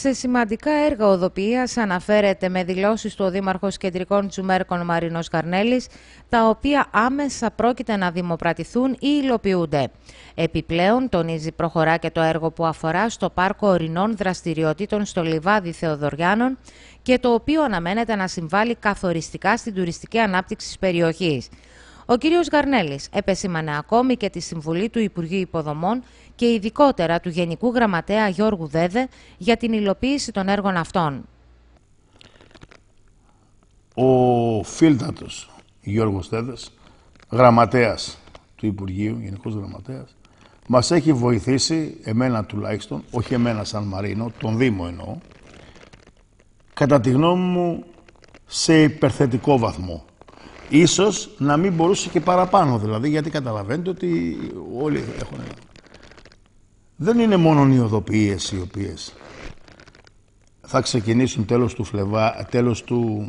Σε σημαντικά έργα οδοποιίας αναφέρεται με δηλώσεις του ο Δήμαρχος Κεντρικών Τζουμέρκων Μαρινός Γαρνέλης, τα οποία άμεσα πρόκειται να δημοπρατηθούν ή υλοποιούνται. Επιπλέον, τονίζει, προχωρά και το έργο που αφορά στο Πάρκο Ορεινών Δραστηριοτήτων στο Λιβάδι Θεοδωριάνων και το οποίο αναμένεται να συμβάλλει καθοριστικά στην τουριστική ανάπτυξη της περιοχής. Ο κ. Γαρνέλης επεσήμανε ακόμη και τη συμβουλή του Υπουργείου Υποδομών και ειδικότερα του Γενικού Γραμματέα Γιώργου Δέδε για την υλοποίηση των έργων αυτών. Ο φίλτατος Γιώργος Δέδες, γραμματέας του Υπουργείου, Γενικός Γραμματέας, μας έχει βοηθήσει, εμένα τουλάχιστον, όχι εμένα σαν Μαρίνο, τον Δήμο εννοώ, κατά τη γνώμη μου σε υπερθετικό βαθμό. Ίσως να μην μπορούσε και παραπάνω, δηλαδή, γιατί καταλαβαίνετε ότι όλοι έχουν. Δεν είναι μόνο οι οδοποιίες οι οποίες θα ξεκινήσουν τέλος του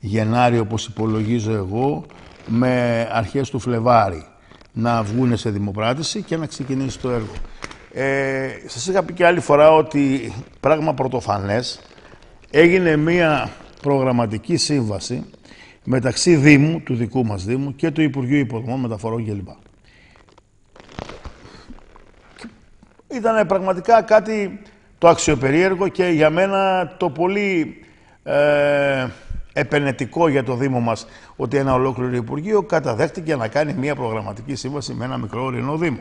Γενάρη, όπως υπολογίζω εγώ, με αρχές του Φλεβάρη να βγουν σε δημοπράτηση και να ξεκινήσει το έργο. Σας είχα πει και άλλη φορά ότι πράγμα πρωτοφανές έγινε μία προγραμματική σύμβαση μεταξύ Δήμου, του δικού μας Δήμου και του Υπουργείου Υποδομών, Μεταφορών κλπ. Ήταν πραγματικά κάτι το αξιοπερίεργο και για μένα το πολύ επενετικό για το Δήμο μας ότι ένα ολόκληρο Υπουργείο καταδέχτηκε να κάνει μια προγραμματική σύμβαση με ένα μικρό ορεινό Δήμο.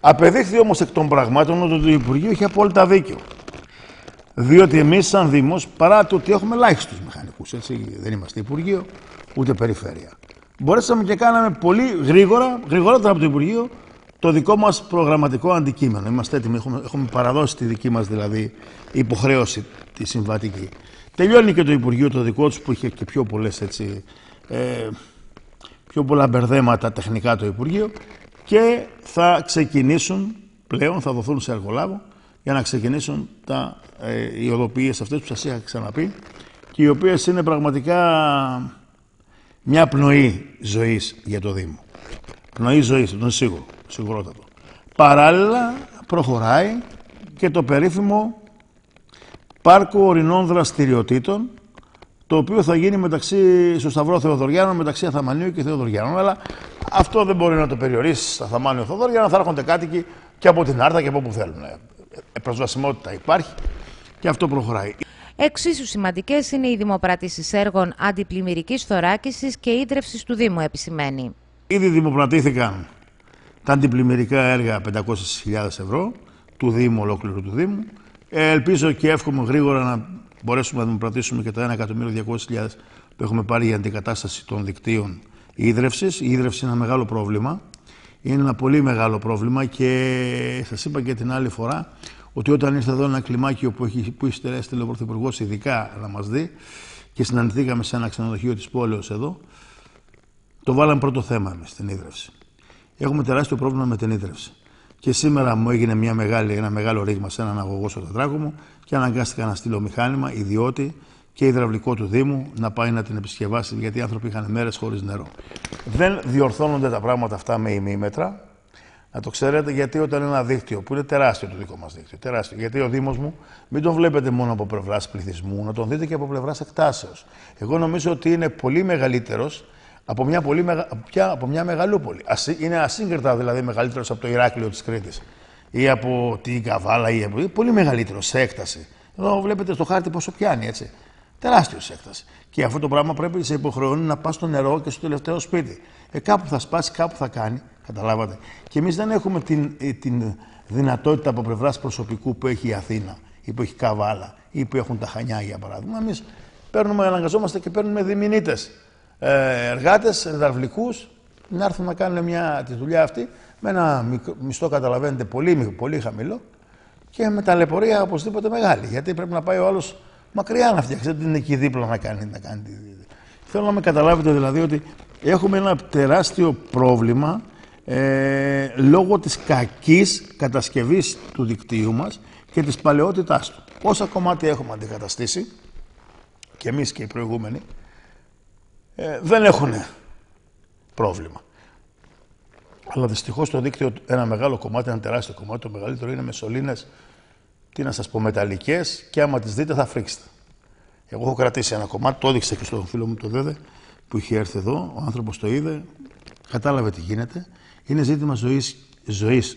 Απεδείχθη όμως εκ των πραγμάτων ότι το Υπουργείο είχε απόλυτα δίκιο. Διότι εμείς, σαν Δήμος, παρά το ότι έχουμε ελάχιστους μηχανικούς, έτσι, δεν είμαστε Υπουργείο, ούτε Περιφέρεια, μπορέσαμε και κάναμε πολύ γρήγορα, γρηγορότερα από το Υπουργείο, το δικό μας προγραμματικό αντικείμενο. Είμαστε έτοιμοι, έχουμε παραδώσει τη δική μας δηλαδή υποχρέωση τη συμβατική. Τελειώνει και το Υπουργείο το δικό του που είχε και πιο πολλές, έτσι, πιο πολλά μπερδέματα τεχνικά το Υπουργείο και θα ξεκινήσουν πλέον, θα δοθούν σε εργολάβο για να ξεκινήσουν οι οδοποιίες αυτές που σας είχα ξαναπεί και οι οποίες είναι πραγματικά μια πνοή ζωής για το Δήμο. Πνοή ζωής, τον σίγουρο, σίγουρότατο. Παράλληλα προχωράει και το περίφημο Πάρκο Ορεινών Δραστηριοτήτων, το οποίο θα γίνει στο Σταυρό Θεοδωριάνων, μεταξύ Αθαμανίου και Θεοδωριάνων. Αλλά αυτό δεν μπορεί να το περιορίσει στα Αθαμάνιο Θεοδωριάνων, θα έρχονται κάτοικοι και από την Άρτα και από όπου θέλουν. Προσβασιμότητα υπάρχει και αυτό προχωράει. Εξίσου σημαντικές είναι οι δημοπρατήσεις έργων αντιπλημμυρικής θωράκισης και ίδρευσης του Δήμου, επισημαίνει. Ήδη δημοπρατήθηκαν τα αντιπλημμυρικά έργα 500.000 ευρώ του Δήμου, ολόκληρου του Δήμου. Ελπίζω και εύχομαι γρήγορα να μπορέσουμε να δημοπρατήσουμε και τα 1.200.000 που έχουμε πάρει για αντικατάσταση των δικτύων ίδρευσης. Η ίδρευση είναι ένα μεγάλο πρόβλημα. Είναι ένα πολύ μεγάλο πρόβλημα και σας είπα και την άλλη φορά ότι όταν ήρθε εδώ ένα κλιμάκιο που έστειλε ο Πρωθυπουργός ειδικά να μας δει και συναντηθήκαμε σε ένα ξενοδοχείο της πόλεως εδώ, το βάλαμε πρώτο θέμα εμείς, την ίδρυυση. Έχουμε τεράστιο πρόβλημα με την ίδρυυση. Και σήμερα μου έγινε ένα μεγάλο ρήγμα σε έναν αγωγό στο τετράγωνο μου και αναγκάστηκα να στείλω μηχάνημα, ιδιώτη και υδραυλικό του Δήμου να πάει να την επισκευάσει, γιατί οι άνθρωποι είχαν μέρες χωρίς νερό. Δεν διορθώνονται τα πράγματα αυτά με ημίμετρα. Να το ξέρετε, γιατί όταν ένα δίκτυο που είναι τεράστιο, το δικό μας δίκτυο, τεράστιο, γιατί ο Δήμος μου μην τον βλέπετε μόνο από πλευράς πληθυσμού, να τον δείτε και από πλευράς εκτάσεως. Εγώ νομίζω ότι είναι πολύ μεγαλύτερος από μια μεγαλούπολη. Είναι ασύγκριτα δηλαδή μεγαλύτερος από το Ηράκλειο της Κρήτης ή από την Καβάλα ή από. Πολύ μεγαλύτερος σε έκταση. Εδώ βλέπετε στο χάρτη πόσο πιάνει, έτσι. Τεράστιο έκταση. Και αυτό το πράγμα πρέπει σε υποχρεώνει να πας στο νερό και στο τελευταίο σπίτι. Κάπου θα σπάσει, κάπου θα κάνει. Καταλάβατε. Και εμείς δεν έχουμε την δυνατότητα από πλευράς προσωπικού που έχει η Αθήνα ή που έχει η Καβάλα ή που έχουν τα Χανιά, για παράδειγμα. Εμείς αναγκαζόμαστε και παίρνουμε διμηνίτες εργάτες, υδραυλικούς, να έρθουν να κάνουν τη δουλειά αυτή με ένα μισθό, καταλαβαίνετε, πολύ χαμηλό και με ταλαιπωρία οπωσδήποτε μεγάλη. Γιατί πρέπει να πάει ο άλλος μακριά να φτιάξει, δεν είναι εκεί δίπλα να κάνει. Θέλω να με καταλάβετε δηλαδή ότι έχουμε ένα τεράστιο πρόβλημα λόγω της κακής κατασκευής του δικτύου μας και της παλαιότητάς του. Όσα κομμάτια έχουμε αντικαταστήσει, και εμείς και οι προηγούμενοι, δεν έχουν πρόβλημα. Αλλά δυστυχώς το δίκτυο, ένα μεγάλο κομμάτι, ένα τεράστιο κομμάτι, το μεγαλύτερο είναι με σωλήνες τι να σας πω, μεταλλικές, και άμα τις δείτε θα φρίξετε. Εγώ έχω κρατήσει ένα κομμάτι, το έδειξα και στον φίλο μου τον Δέδε που είχε έρθει εδώ, ο άνθρωπος το είδε, κατάλαβε τι γίνεται. Είναι ζήτημα ζωής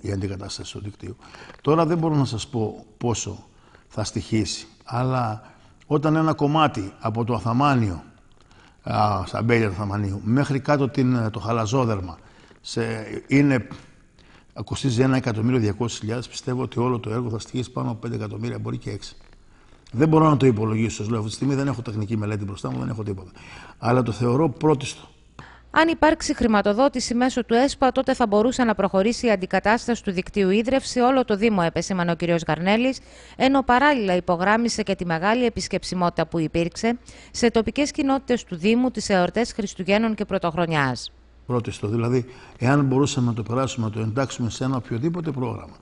η αντικατάσταση του δικτύου. Τώρα δεν μπορώ να σας πω πόσο θα στοιχήσει, αλλά όταν ένα κομμάτι από το Αθαμάνιο, στα μπέλια του Αθαμανίου, μέχρι κάτω το χαλαζόδερμα, κοστίζει 1.200.000, πιστεύω ότι όλο το έργο θα στοιχήσει πάνω από 5 εκατομμύρια, μπορεί και 6. Δεν μπορώ να το υπολογίσω, σας λέω αυτή τη στιγμή, δεν έχω τεχνική μελέτη μπροστά μου, δεν έχω τίποτα. Αλλά το θεωρώ πρώτιστο. Αν υπάρξει χρηματοδότηση μέσω του ΕΣΠΑ, τότε θα μπορούσε να προχωρήσει η αντικατάσταση του δικτύου ίδρυυση όλο το Δήμο, επεσήμανε ο κ. Γαρνέλης, ενώ παράλληλα υπογράμμισε και τη μεγάλη επισκεψιμότητα που υπήρξε σε τοπικές κοινότητες του Δήμου τις εορτές Χριστουγέννων και Πρωτοχρονιάς. Πρώτιστο, δηλαδή, εάν μπορούσαμε να το περάσουμε, να το εντάξουμε σε ένα οποιοδήποτε πρόγραμμα.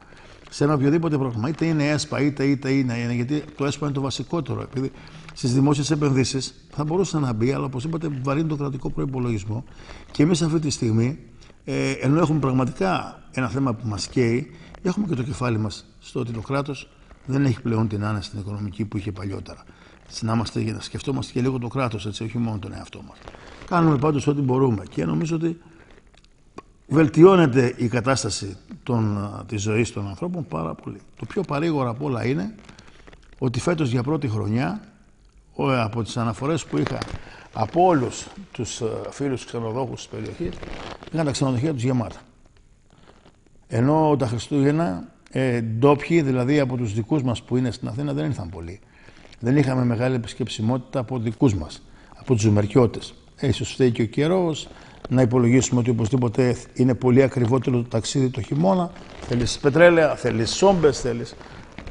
Σε ένα οποιοδήποτε πρόγραμμα, είτε είναι ΕΣΠΑ, είτε είναι. Γιατί το ΕΣΠΑ είναι το βασικότερο. Επειδή στις δημόσιες επενδύσεις θα μπορούσε να μπει, αλλά όπως είπατε, βαρύνει το κρατικό προϋπολογισμό. Και εμείς αυτή τη στιγμή, ενώ έχουμε πραγματικά ένα θέμα που μας καίει, έχουμε και το κεφάλι μας στο ότι το κράτος δεν έχει πλέον την άνεση στην οικονομική που είχε παλιότερα. Να σκεφτόμαστε και λίγο το κράτος, έτσι, όχι μόνο τον εαυτό μας. Κάνουμε πάντως ό,τι μπορούμε και νομίζω ότι βελτιώνεται η κατάσταση της ζωής των ανθρώπων πάρα πολύ. Το πιο παρήγορα απ' όλα είναι ότι φέτος για πρώτη χρονιά, από τις αναφορές που είχα από όλους τους φίλους ξενοδόχους της περιοχής, είχαν τα ξενοδοχεία τους γεμάτα. Ενώ τα Χριστούγεννα ντόπιοι, δηλαδή από τους δικούς μας που είναι στην Αθήνα, δεν ήρθαν πολλοί. Δεν είχαμε μεγάλη επισκεψιμότητα από δικούς μας, από τους Τζουμερκιώτες. Ίσως φταίει και ο καιρός, να υπολογίσουμε ότι οπωσδήποτε είναι πολύ ακριβότερο το ταξίδι το χειμώνα. Θέλεις πετρέλαια, θέλεις σόμπες, θέλεις.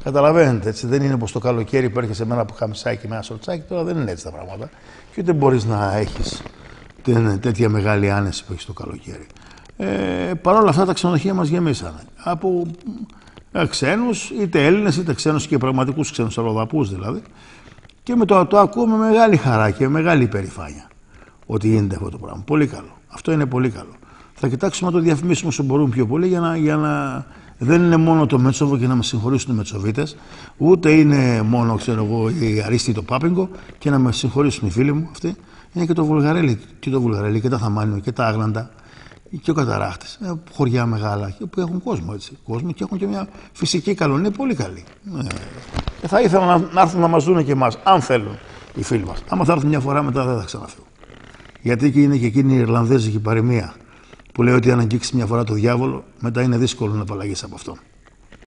Καταλαβαίνετε, έτσι. Δεν είναι όπως το καλοκαίρι που έρχεσαι με ένα πουκαμισάκι, με ένα σορτσάκι. Τώρα δεν είναι έτσι τα πράγματα. Και ούτε μπορείς να έχεις τέτοια μεγάλη άνεση που έχεις το καλοκαίρι. Παρ' όλα αυτά τα ξενοδοχεία μας γεμίσανε. Από ξένους, είτε Έλληνες, είτε ξένους και πραγματικούς ξένους, αλλοδαπούς δηλαδή. Και με το ακούω με μεγάλη χαρά και μεγάλη υπερηφάνεια ότι γίνεται αυτό το πράγμα. Πολύ καλό. Αυτό είναι πολύ καλό. Θα κοιτάξουμε να το διαφημίσουμε όσο μπορούμε πιο πολύ για να δεν είναι μόνο το Μέτσοβο, και να με συγχωρήσουν οι Μετσοβίτες, ούτε είναι μόνο, ξέρω εγώ, οι Αρίστοι, το Πάπιγκο, και να με συγχωρήσουν οι φίλοι μου αυτοί. Είναι και το Βουλγαρέλι, και τα Θαμάνιο, και τα Άγλαντα, και ο Καταράχτης. Χωριά μεγάλα που έχουν κόσμο, έτσι. Κόσμο και έχουν και μια φυσική καλονία πολύ καλή. Θα ήθελα να έρθουν να μας δουν και εμάς, αν θέλουν οι φίλοι μας. Άμα θα έρθουν μια φορά, μετά δεν θα ξαναφύγουν. Γιατί είναι και εκείνη η Ιρλανδέζικη παροιμία που λέει ότι αν αγγίξει μια φορά το διάβολο, μετά είναι δύσκολο να απαλλαγείς από αυτό.